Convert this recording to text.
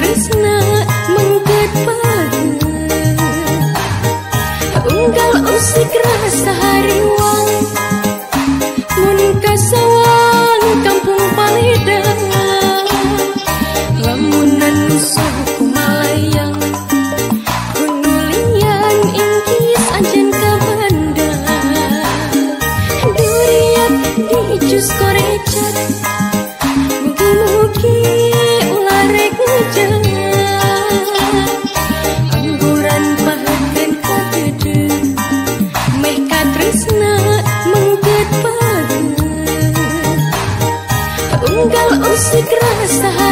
tresna mengket padu. masih kerasa.